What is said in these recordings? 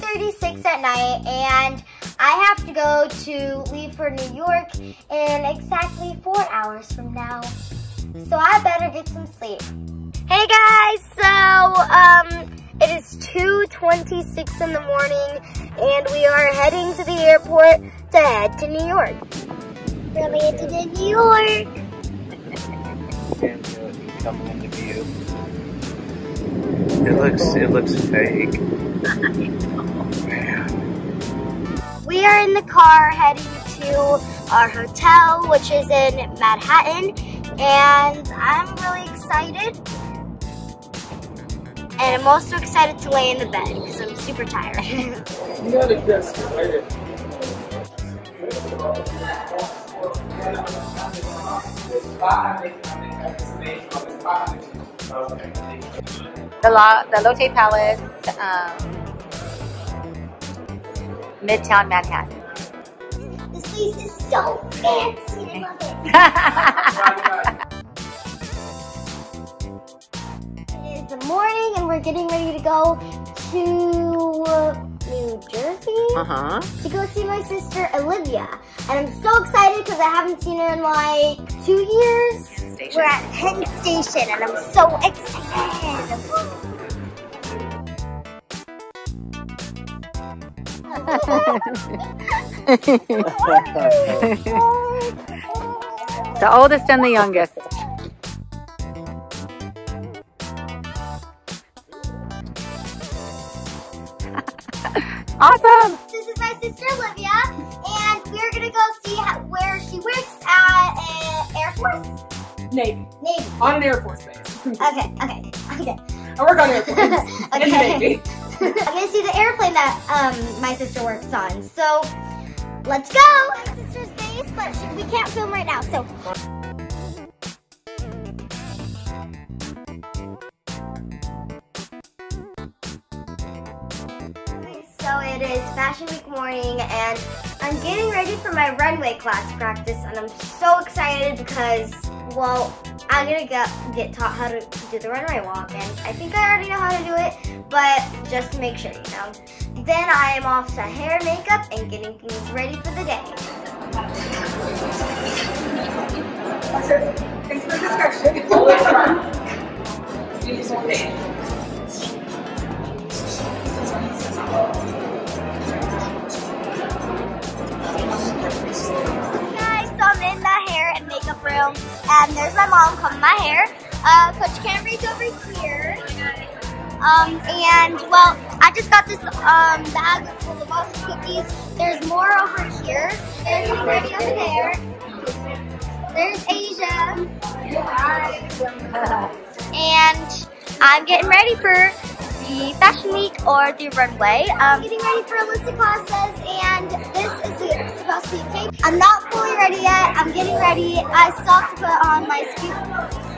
10:36 at night, and I have to go to leave for New York in exactly 4 hours from now. So I better get some sleep. Hey guys, so it is 2:26 in the morning, and we are heading to the airport to head to New York. We're going to New York. Coming into view. It looks fake. We are in the car heading to our hotel, which is in Manhattan, and I'm really excited. And I'm also excited to lay in the bed because I'm super tired. Not a guest. The Lotte Palace, Midtown Manhattan. This place is so fancy, I love it. It is the morning and we're getting ready to go to New Jersey to go see my sister Olivia. And I'm so excited because I haven't seen her in like 2 years. We're at Penn Station and I'm so excited! The oldest and the youngest. Awesome! This is my sister Olivia, and we're gonna go see where she works at an Air Force. Navy. On an Air Force base. Okay. I work on Air Force. Okay. I'm gonna see the airplane that my sister works on. So let's go. My sister's base, but we can't film right now. So. So it is Fashion Week morning, and I'm getting ready for my runway class practice, and I'm so excited because. Well, I'm gonna get taught how to do the runway walk, and I think I already know how to do it, but just to make sure, you know. Then I am off to hair, makeup, and getting things ready for the day. Thanks for the discussion. Always fun. Guys, so I'm in the hair and makeup room. And there's my mom combing my hair. Coach Camry's over here. And well, I just got this bag full of awesome cookies. There's more over here. There's Marie over there. There's Asia. And I'm getting ready for the Fashion Week or the runway. I'm getting ready for Alyssa Cassa's, and this is supposed to be a cake. I'm not fully ready yet. I'm getting ready. I still have to put on my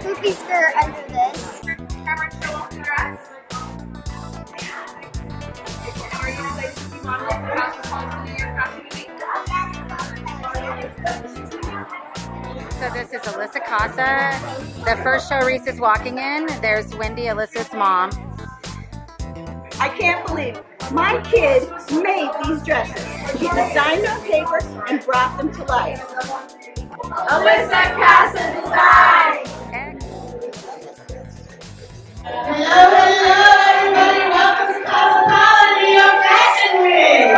poofy skirt under this. So this is Alyssa Cassa. The first show Reese is walking in. There's Wendy, Alyssa's mom. I can't believe my kids made these dresses. She designed them on paper and brought them to life. Alyssa Cassa Design! Hello, hello everybody, welcome to Lotte Palace New York Fashion Week!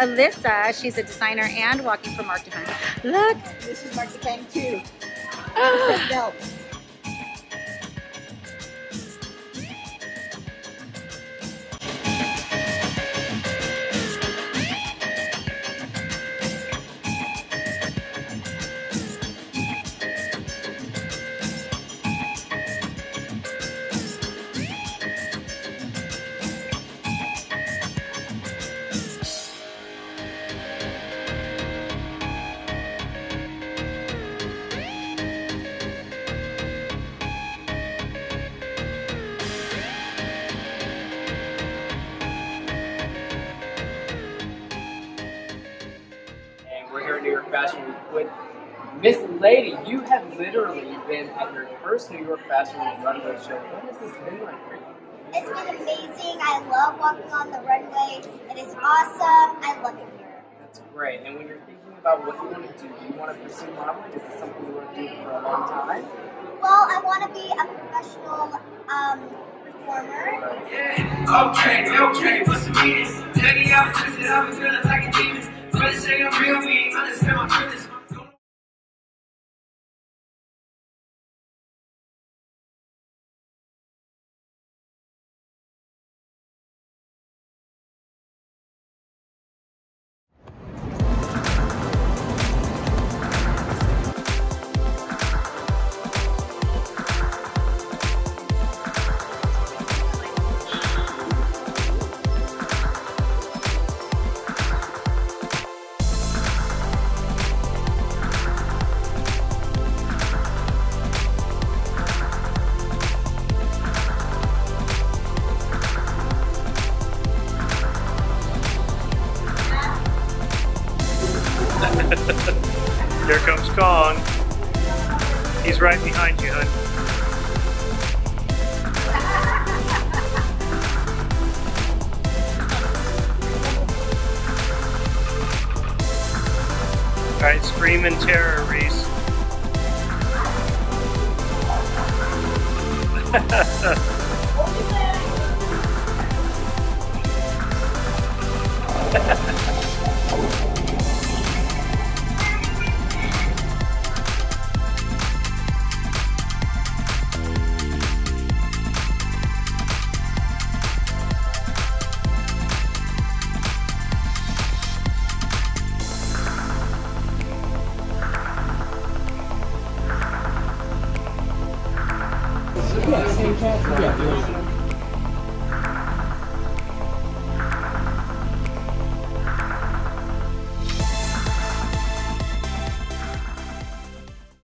Alyssa. She's a designer and walking for Marc Jacobs. Look. This is Marc Jacobs too. Oh. Fashion Week with Miss Lady. You have literally been at your first New York Fashion Week runway show. What has this been like for you? It's been amazing. I love walking on the runway. It is awesome. I love it here. That's great. And when you're thinking about what you want to do you want to pursue modeling? Is this something you want to do for a long time? Well, I want to be a professional performer. Okay, what's the meanest? Lady, I'm twisted. I'm feeling like a demon. But it's like I'm real mean. Understand my feelings. Here comes Kong. He's right behind you, hun. All right, scream in terror, Reese. Yeah.